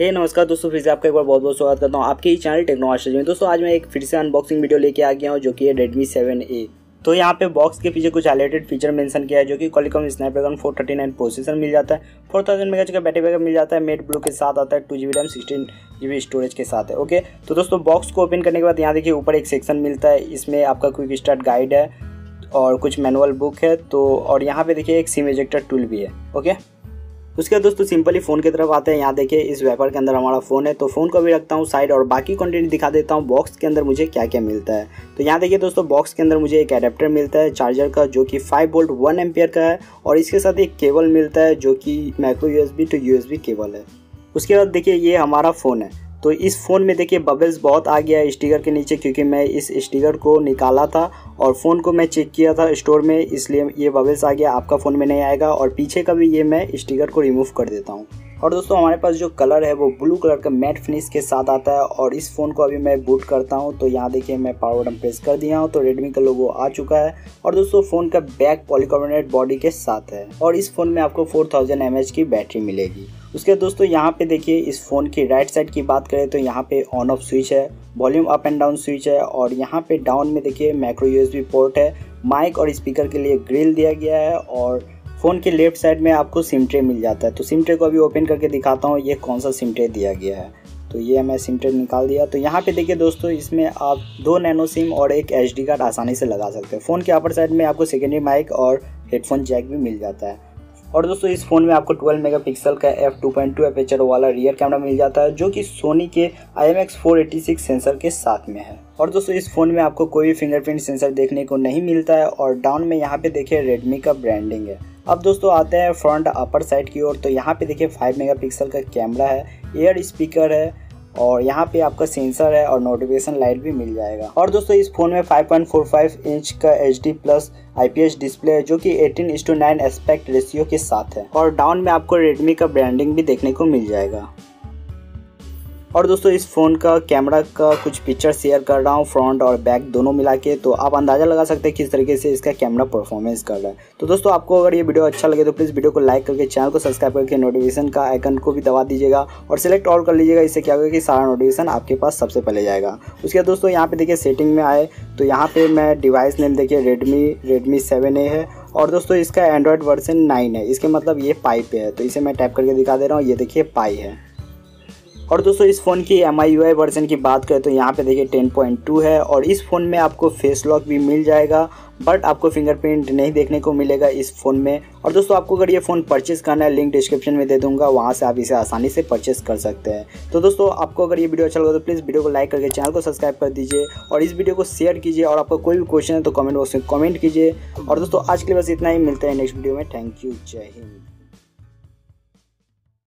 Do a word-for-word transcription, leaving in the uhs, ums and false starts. हे नमस्कार दोस्तों, फिर से आपका एक बार बहुत बहुत स्वागत करता हूँ आपके ही चैनल टेक्नोलॉजी में। दोस्तों आज मैं एक फिर से अनबॉक्सिंग वीडियो लेके आ गया हूँ जो कि है रेडमी सेवन ए। तो यहाँ पे बॉक्स के पीछे कुछ हाइलाइटेड फीचर मेंशन किया है जो कि Qualcomm Snapdragon four thirty nine processor मिल जाता है, फोर थाउजेंड मेगाहर्ट्ज का बैटरी बैकअप मिल जाता है, मेट ब्लू के साथ आता है, two G B RAM sixteen G B storage के साथ है। ओके तो दोस्तों बॉक्स को ओपन करने के बाद यहाँ देखिए ऊपर एक सेक्शन मिलता है, इसमें आपका क्विक स्टार्ट गाइड है और कुछ मैनुअल बुक है तो और यहाँ पे देखिए एक सिम इजेक्टर टूल भी है। ओके उसके बाद दोस्तों सिंपली फ़ोन की तरफ आते हैं। यहाँ देखिए इस वेपर के अंदर हमारा फ़ोन है तो फ़ोन को भी रखता हूँ साइड और बाकी कंटेंट दिखा देता हूँ बॉक्स के अंदर मुझे क्या क्या मिलता है। तो यहाँ देखिए दोस्तों बॉक्स के अंदर मुझे एक एडेप्टर मिलता है चार्जर का जो कि फाइव वोल्ट वन एम्पियर का है और इसके साथ एक केबल मिलता है जो कि micro USB to USB cable है। उसके बाद देखिए ये हमारा फ़ोन है तो इस फ़ोन में देखिए बबल्स बहुत आ गया है स्टिकर के नीचे, क्योंकि मैं इस स्टिकर को निकाला था और फ़ोन को मैं चेक किया था स्टोर में, इसलिए ये बबल्स आ गया। आपका फ़ोन में नहीं आएगा। और पीछे का भी ये मैं स्टिकर को रिमूव कर देता हूँ। और दोस्तों हमारे पास जो कलर है वो ब्लू कलर का मैट फिनिश के साथ आता है। और इस फ़ोन को अभी मैं बूट करता हूँ तो यहाँ देखिए मैं पावर बटन प्रेस कर दिया हूँ तो रेडमी का लोगो आ चुका है। और दोस्तों फ़ोन का बैक पॉलीकार्बोनेट बॉडी के साथ है और इस फ़ोन में आपको फोर थाउजेंड एम एच की बैटरी मिलेगी। उसके बाद दोस्तों यहाँ पे देखिए इस फ़ोन की राइट साइड की बात करें तो यहाँ पे ऑन ऑफ स्विच है, volume up and down switch है और यहाँ पे डाउन में देखिए माइक्रो यूएसबी पोर्ट है, माइक और स्पीकर के लिए ग्रिल दिया गया है। और फ़ोन के लेफ्ट साइड में आपको सिम ट्रे मिल जाता है तो सिम ट्रे को अभी ओपन करके दिखाता हूँ ये कौन सा सिम ट्रे दिया गया है। तो ये मैं सिम ट्रे निकाल दिया। तो यहाँ पे देखिए दोस्तों इसमें आप दो नैनो सिम और एक एसडी कार्ड आसानी से लगा सकते हैं। फ़ोन के अपर साइड में आपको सेकेंडरी माइक और हेडफोन जैक भी मिल जाता है। और दोस्तों इस फ़ोन में आपको ट्वेल्व मेगापिक्सल का F two point two aperture वाला रियर कैमरा मिल जाता है जो कि सोनी के I M X four eighty six sensor के साथ में है। और दोस्तों इस फ़ोन में आपको कोई भी फिंगरप्रिंट सेंसर देखने को नहीं मिलता है। और डाउन में यहाँ पे देखिए रेडमी का ब्रांडिंग है। अब दोस्तों आते हैं फ्रंट अपर साइड की ओर तो यहाँ पे देखिए फाइव मेगापिक्सल का कैमरा है, एयर स्पीकर है और यहाँ पे आपका सेंसर है और नोटिफिकेशन लाइट भी मिल जाएगा। और दोस्तों इस फ़ोन में five point four five inch का H D plus IPS display है जो कि एटीन इस टू नाइन एस्पेक्ट रेशियो के साथ है। और डाउन में आपको रेडमी का ब्रांडिंग भी देखने को मिल जाएगा। और दोस्तों इस फ़ोन का कैमरा का कुछ पिक्चर शेयर कर रहा हूँ फ्रंट और बैक दोनों मिला के, तो आप अंदाज़ा लगा सकते हैं किस तरीके से इसका कैमरा परफॉर्मेंस कर रहा है। तो दोस्तों आपको अगर ये वीडियो अच्छा लगे तो प्लीज़ वीडियो को लाइक करके चैनल को सब्सक्राइब करके नोटिफिकेशन का आइकन को भी दबा दीजिएगा और सिलेक्ट ऑल कर लीजिएगा। इससे क्या होगा कि सारा नोटिफिकेशन आपके पास सबसे पहले जाएगा। उसके बाद दोस्तों यहाँ पर देखिए सेटिंग में आए तो यहाँ पर मैं डिवाइस नेम देखिए रेडमी रेडमी सेवन ए है और दोस्तों इसका एंड्रॉयड वर्जन नाइन है, इसके मतलब ये पाई पे है तो इसे मैं टैप करके दिखा दे रहा हूँ, ये देखिए पाई है। और दोस्तों इस फ़ोन की M I U I version की बात करें तो यहाँ पे देखिए टेन पॉइंट टू है और इस फ़ोन में आपको फेस लॉक भी मिल जाएगा बट आपको फिंगरप्रिंट नहीं देखने को मिलेगा इस फ़ोन में। और दोस्तों आपको अगर ये फ़ोन परचेस करना है लिंक डिस्क्रिप्शन में दे दूंगा, वहाँ से आप इसे आसानी से परचेस कर सकते हैं। तो दोस्तों आपको अगर ये वीडियो अच्छा लगा तो प्लीज़ वीडियो को लाइक करके चैनल को सब्सक्राइब कर दीजिए और इस वीडियो को शेयर कीजिए। और आपका कोई भी क्वेश्चन है तो कमेंट बॉक्स में कमेंट कीजिए। और दोस्तों आज के लिए बस इतना ही, मिलते हैं नेक्स्ट वीडियो में। थैंक यू, जय हिंद।